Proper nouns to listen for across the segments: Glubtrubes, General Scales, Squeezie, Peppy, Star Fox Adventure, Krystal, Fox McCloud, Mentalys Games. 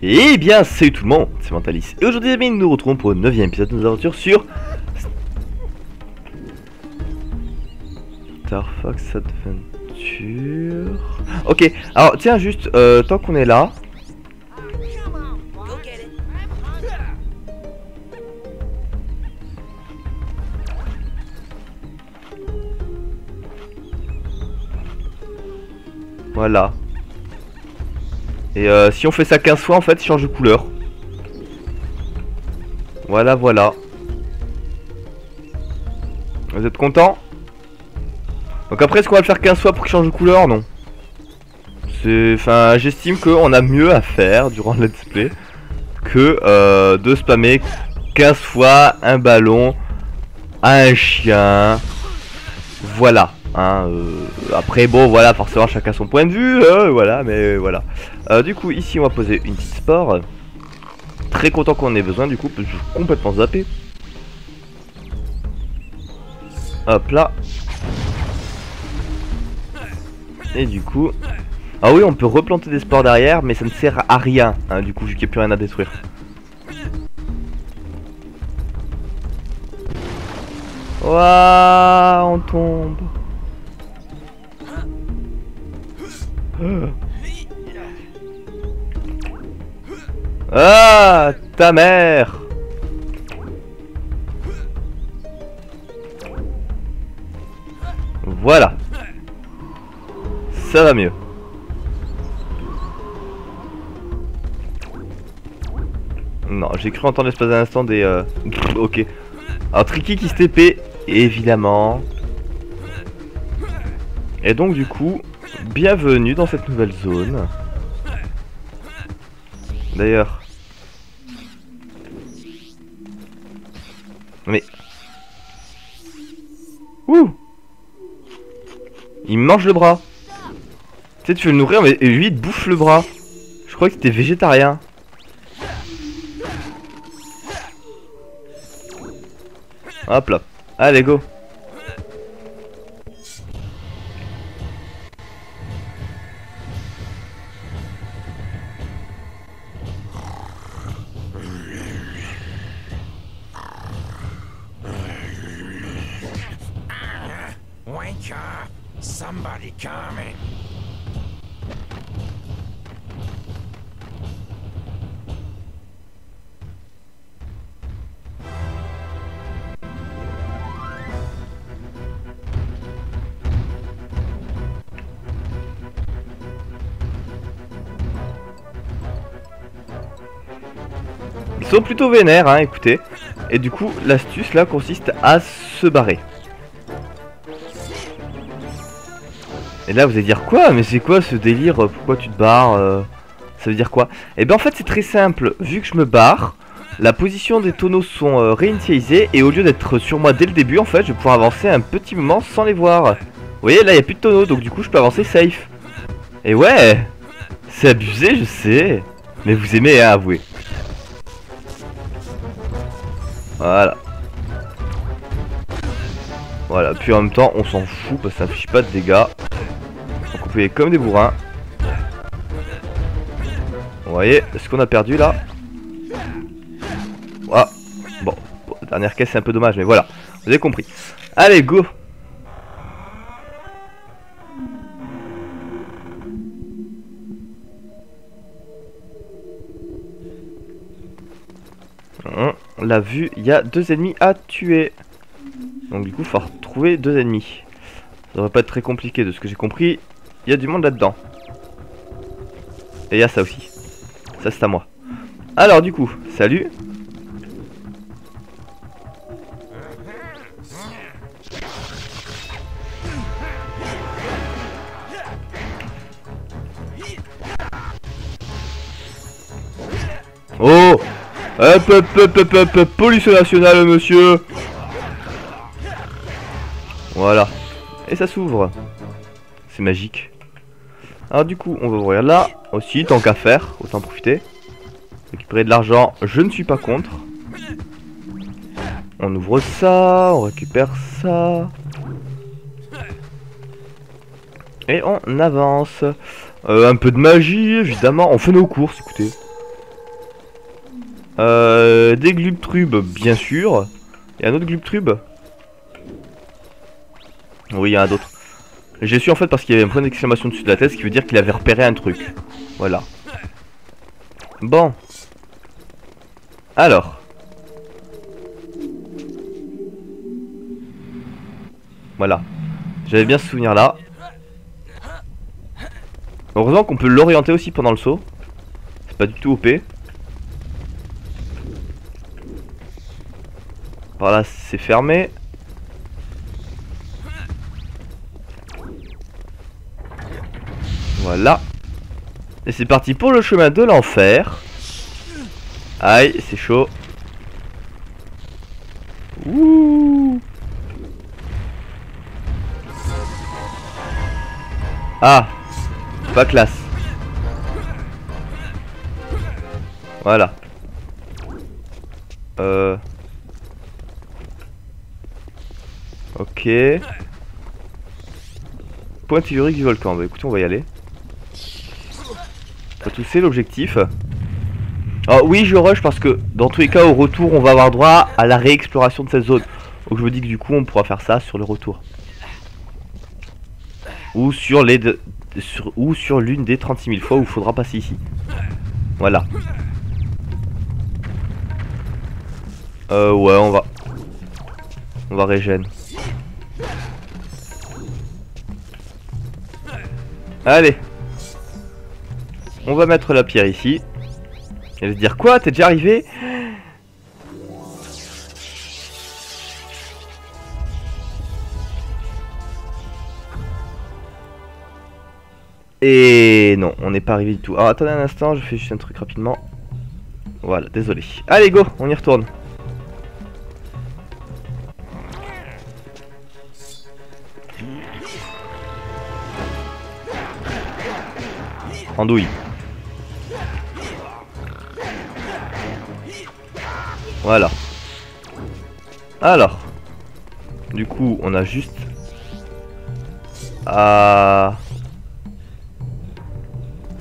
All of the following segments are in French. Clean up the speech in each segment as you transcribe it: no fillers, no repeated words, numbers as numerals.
Et bien salut tout le monde, c'est Mentalys. Et aujourd'hui amis, nous nous retrouvons pour le 9e épisode de nos aventures sur Star Fox Adventure. Ok, alors tiens juste, tant qu'on est là. Voilà. Et si on fait ça 15 fois en fait, il change de couleur. Voilà, voilà. Vous êtes contents? Donc après, est-ce qu'on va le faire 15 fois pour qu'il change de couleur? Non. C'est... Enfin, j'estime qu'on a mieux à faire durant le let's play que de spammer 15 fois un ballon à un chien. Voilà. Hein, après bon voilà, forcément chacun son point de vue, voilà, mais voilà. Du coup ici on va poser une petite sport. Très content qu'on en ait besoin du coup, parce que je suis complètement zappé. Hop là. Et du coup... Ah oui, on peut replanter des sports derrière, mais ça ne sert à rien, hein, du coup vu qu'il n'y a plus rien à détruire. Ouah, on tombe. Ah, ta mère. Voilà. Ça va mieux. Non, j'ai cru entendre l'espace d'un instant des... Ok. Alors, Tricky qui se TP, évidemment. Et donc, du coup... Bienvenue dans cette nouvelle zone. D'ailleurs. Mais. Ouh. Il me mange le bras. Tu sais, tu veux le nourrir, mais lui il te bouffe le bras. Je crois que c'était végétarien. Hop là. Allez, go. Ils sont plutôt vénères, hein, écoutez. Et du coup, l'astuce là consiste à se barrer. Et là vous allez dire quoi? Mais c'est quoi ce délire? Pourquoi tu te barres? Ça veut dire quoi? Et bien en fait c'est très simple. Vu que je me barre, la position des tonneaux sont réinitialisées. Et au lieu d'être sur moi dès le début, en fait je vais pouvoir avancer un petit moment sans les voir. Vous voyez là il n'y a plus de tonneaux, donc du coup je peux avancer safe. Et ouais, c'est abusé je sais, mais vous aimez hein, avouez. Voilà. Voilà, puis en même temps on s'en fout parce que ça ne fiche pas de dégâts. Comme des bourrins. Vous voyez ce qu'on a perdu là. Ah, bon, dernière caisse c'est un peu dommage, mais voilà, vous avez compris. Allez, go. On l'a vu, il y a 2 ennemis à tuer. Donc du coup, il faut retrouver 2 ennemis. Ça devrait pas être très compliqué de ce que j'ai compris. Il y a du monde là-dedans. Et il y a ça aussi. Ça c'est à moi. Alors du coup, salut. Oh, hop, hop, hop, hop, hop, police nationale, monsieur. Voilà. Et ça s'ouvre. C'est magique. Alors du coup on va ouvrir là aussi, tant qu'à faire, autant profiter. Récupérer de l'argent, je ne suis pas contre. On ouvre ça, on récupère ça. Et on avance. Un peu de magie évidemment, on fait nos courses écoutez. Des glubtrubes, bien sûr. Et un autre glubtrube. Oui, il y a un autre. J'ai su en fait parce qu'il y avait un point d'exclamation dessus de la tête, ce qui veut dire qu'il avait repéré un truc. Voilà. Bon. Alors. Voilà. J'avais bien ce souvenir là. Heureusement qu'on peut l'orienter aussi pendant le saut. C'est pas du tout OP. Par là c'est fermé. Voilà. Et c'est parti pour le chemin de l'enfer. Aïe, c'est chaud. Ouh. Ah, pas classe. Voilà. Ok. Point tellurique du volcan. Bah écoutez, on va y aller. Pas tout, c'est l'objectif. Alors oui, je rush parce que dans tous les cas, au retour, on va avoir droit à la réexploration de cette zone. Donc je me dis que du coup, on pourra faire ça sur le retour. Ou sur les deux, ou sur l'une des 36 000 fois où il faudra passer ici. Voilà. Ouais, on va régène. Allez. On va mettre la pierre ici. Elle va se dire quoi, t'es déjà arrivé? Et non, on n'est pas arrivé du tout. Alors attendez un instant, je fais juste un truc rapidement. Voilà, désolé. Allez go, on y retourne. Andouille. Voilà. Alors. Du coup, on a juste... Ah...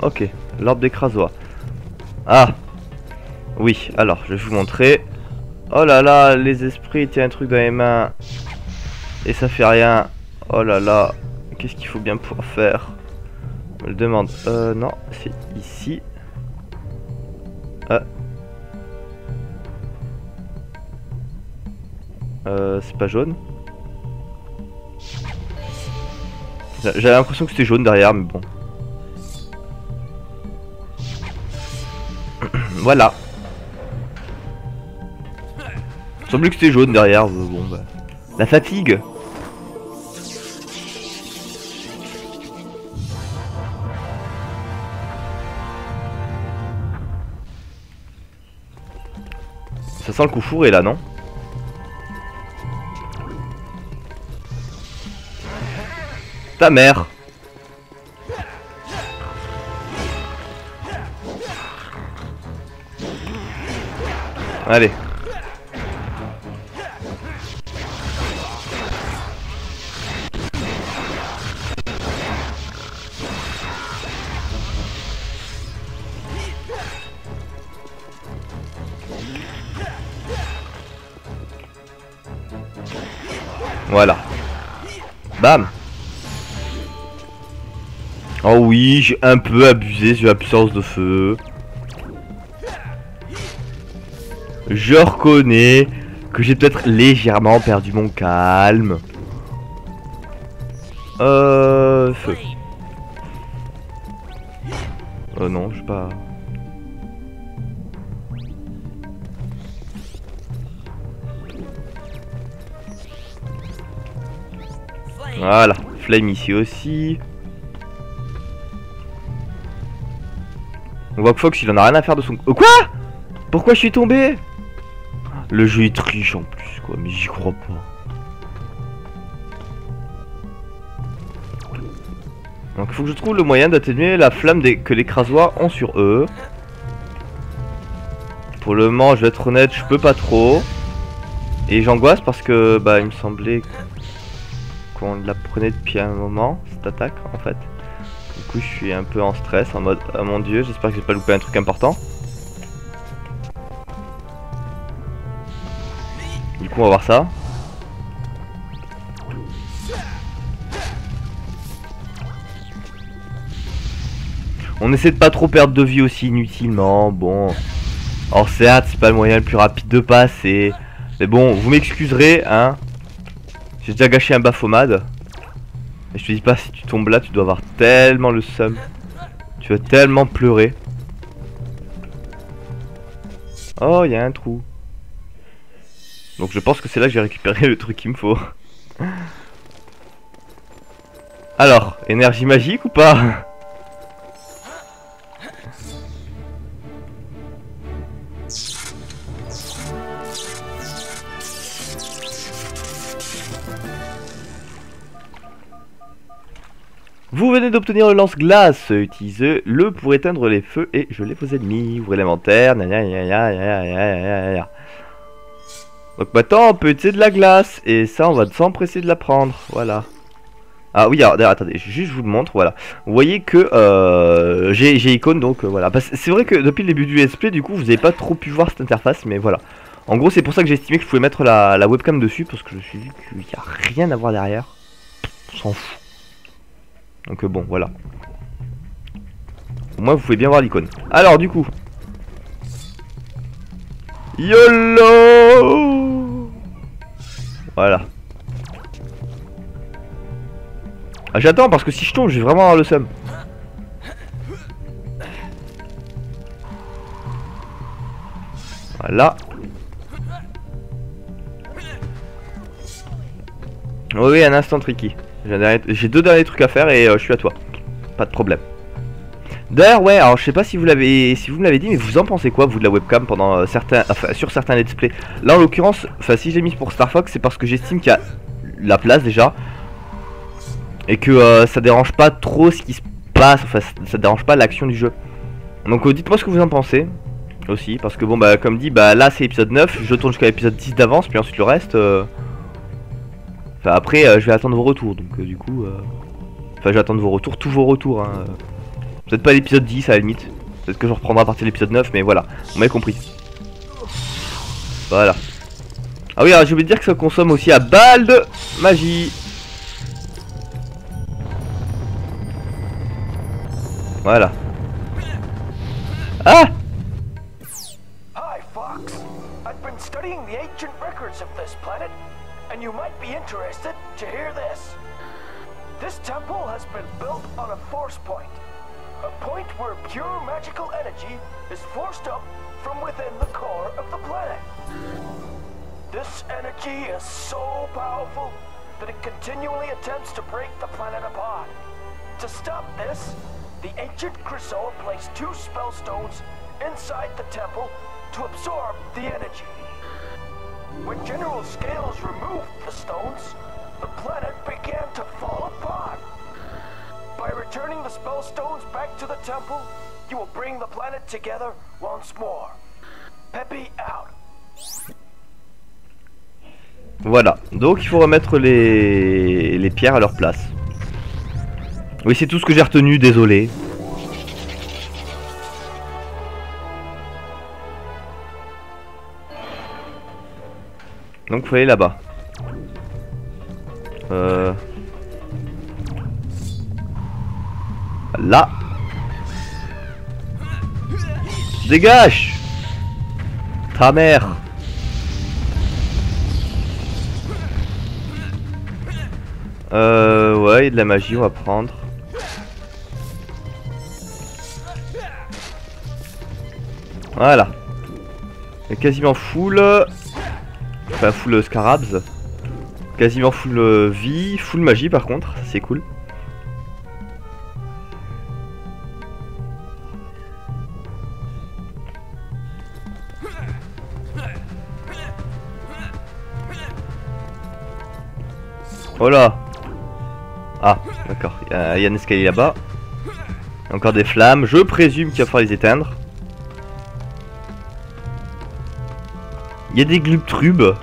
Ok, l'orbe des crasois. Ah. Oui, alors, je vais vous montrer. Oh là là, les esprits, tiens un truc dans les mains. Et ça fait rien. Oh là là, qu'est-ce qu'il faut bien pouvoir faire? Je me le demande. Non, c'est ici. Ah. C'est pas jaune. J'avais l'impression que c'était jaune derrière, mais bon. Voilà. Il semblait que c'était jaune derrière. Bon, bah. La fatigue. Ça sent le coup fourré là, non? Ta mère. Allez. Voilà. Bam. Oh oui, j'ai un peu abusé sur la puissance de feu. Je reconnais que j'ai peut-être légèrement perdu mon calme. Feu. Non, je sais pas. Voilà, flame ici aussi. On voit que Fox il en a rien à faire de son... Oh, quoi? Pourquoi je suis tombé? Le jeu est triche en plus quoi, mais j'y crois pas. Donc il faut que je trouve le moyen d'atténuer la flamme que les crasoirs ont sur eux. Pour le moment, je vais être honnête, je peux pas trop. Et j'angoisse parce que bah il me semblait qu'on la prenait depuis un moment, cette attaque en fait. Du coup je suis un peu en stress en mode ah mon dieu, j'espère que j'ai pas loupé un truc important. On va voir ça. On essaie de pas trop perdre de vie aussi inutilement. Bon. Alors certes, c'est pas le moyen le plus rapide de passe et... Mais bon, vous m'excuserez, hein. J'ai déjà gâché un baphomade. Et je te dis pas, si tu tombes là, tu dois avoir tellement le seum. Tu vas tellement pleurer. Oh, il y a un trou. Donc je pense que c'est là que j'ai récupéré le truc qu'il me faut. Alors, énergie magique ou pas? Vous venez d'obtenir le lance-glace, utilisez-le pour éteindre les feux et geler vos ennemis. Ouvrez l'inventaire, donc maintenant on peut utiliser de la glace et ça on va s'empresser de la prendre, voilà. Ah oui, alors attendez, juste je vous le montre, voilà. Vous voyez que j'ai icône donc voilà. C'est vrai que depuis le début du let's play, du coup vous n'avez pas trop pu voir cette interface, mais voilà. En gros c'est pour ça que j'ai estimé que je pouvais mettre la webcam dessus, parce que je me suis dit qu'il n'y a rien à voir derrière. On s'en fout. Donc bon, voilà. Au moins, vous pouvez bien voir l'icône. Alors, du coup... YOLO! Voilà. Ah, j'attends, parce que si je tombe, je vais vraiment avoir le seum. Voilà. Oui, un instant tricky. J'ai deux derniers trucs à faire et je suis à toi. Pas de problème. D'ailleurs, ouais, alors je sais pas si vous l'avez, si vous me l'avez dit, mais vous en pensez quoi, vous, de la webcam pendant certains, enfin, sur certains let's play. Là, en l'occurrence, enfin, si j'ai mis pour Star Fox, c'est parce que j'estime qu'il y a la place déjà et que ça dérange pas trop ce qui se passe. Enfin, ça dérange pas l'action du jeu. Donc, dites-moi ce que vous en pensez aussi, parce que bon, bah, comme dit, bah, là, c'est épisode 9. Je tourne jusqu'à l'épisode 10 d'avance, puis ensuite le reste. Enfin après je vais attendre vos retours, donc du coup enfin je vais attendre vos retours, tous vos retours hein. Peut-être pas l'épisode 10 à la limite. Peut-être que je reprendrai à partir de l'épisode 9, mais voilà, vous m'avez compris. Voilà. Ah oui, alors j'ai oublié de dire que ça consomme aussi à balles de magie. Voilà. Ah! Hi Fox, I've been studying the ancient records of this planet. And you might be interested to hear this. This temple has been built on a force point. A point where pure magical energy is forced up from within the core of the planet. This energy is so powerful that it continually attempts to break the planet apart. To stop this, the ancient Krystal placed two spellstones inside the temple to absorb the energy. When General Scales removed the stones, the planet began to fall apart. By returning the spellstones back to the temple, you will bring the planet together once more. Peppy out. Voilà, donc il faut remettre les pierres à leur place. Oui, c'est tout ce que j'ai retenu, désolé. Donc faut aller là-bas. Là. Dégage! Ta mère! Ouais, il y a de la magie, on va prendre. Voilà. Il est quasiment full. Enfin full scarabs. Quasiment full vie, full magie par contre, c'est cool. Oh là. Ah d'accord, il y a un escalier là-bas. Encore des flammes, je présume qu'il va falloir les éteindre. Il y a des glubtrubes.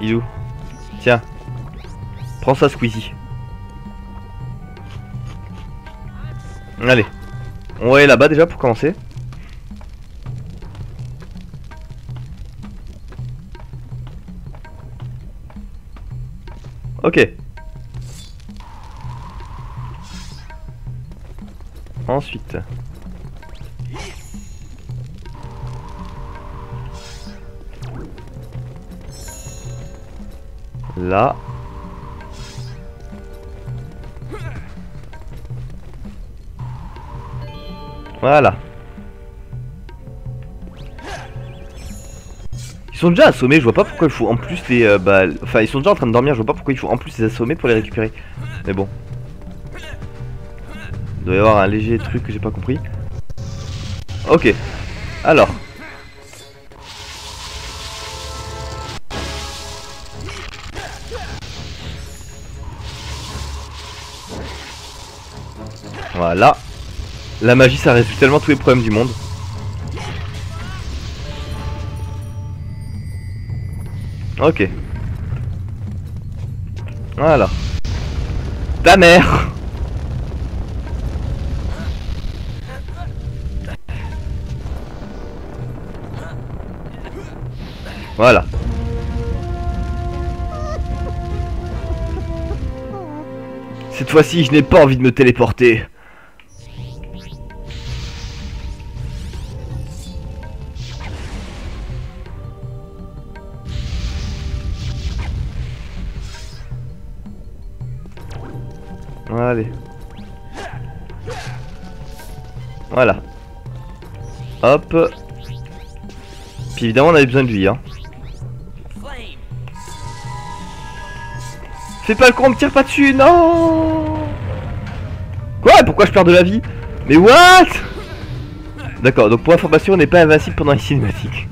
Il est où? Tiens. Prends ça, Squeezie. Allez. On va aller là-bas déjà pour commencer. Ok. Ensuite. Là. Voilà. Ils sont déjà assommés, je vois pas pourquoi il faut en plus les... enfin ils sont déjà en train de dormir, je vois pas pourquoi il faut en plus les assommer pour les récupérer. Mais bon. Il doit y avoir un léger truc que j'ai pas compris. Ok. Alors. Voilà. La magie ça résout tellement tous les problèmes du monde. Ok. Voilà. Ta mère. Voilà. Cette fois-ci, je n'ai pas envie de me téléporter. Allez. Voilà. Hop. Puis évidemment on avait besoin de lui hein. Fais pas le con, me tire pas dessus, non. Quoi? Pourquoi je perds de la vie? Mais what? D'accord, donc pour information on n'est pas invincible pendant les cinématiques.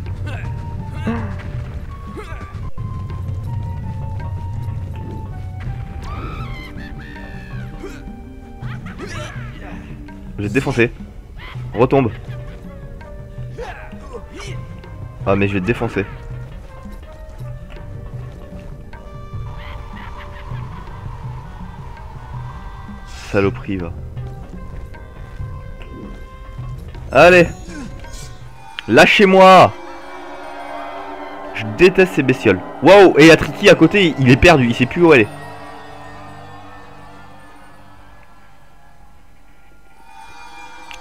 J'ai défoncé. Retombe. Ah mais je vais te défoncer. Saloperie va. Allez. Lâchez-moi. Je déteste ces bestioles. Waouh. Et la Tricky à côté il est perdu. Il sait plus où elle est.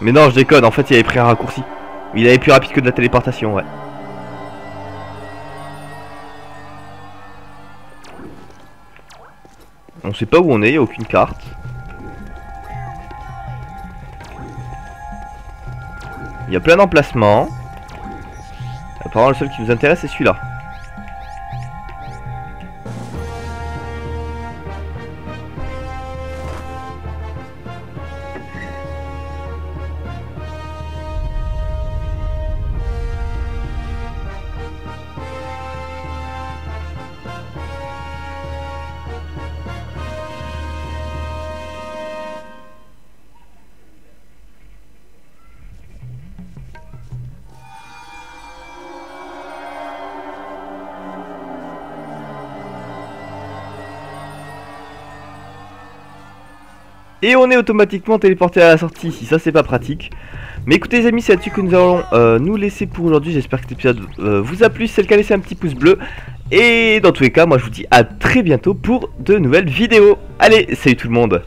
Mais non je déconne, en fait il avait pris un raccourci. Il avait plus rapide que de la téléportation ouais. On sait pas où on est, y a aucune carte. Il y a plein d'emplacements. Apparemment le seul qui nous intéresse c'est celui-là. Et on est automatiquement téléporté à la sortie, si ça c'est pas pratique. Mais écoutez les amis, c'est là-dessus que nous allons nous laisser pour aujourd'hui. J'espère que cet épisode vous a plu. Si c'est le cas, laissez un petit pouce bleu. Et dans tous les cas, moi je vous dis à très bientôt pour de nouvelles vidéos. Allez, salut tout le monde!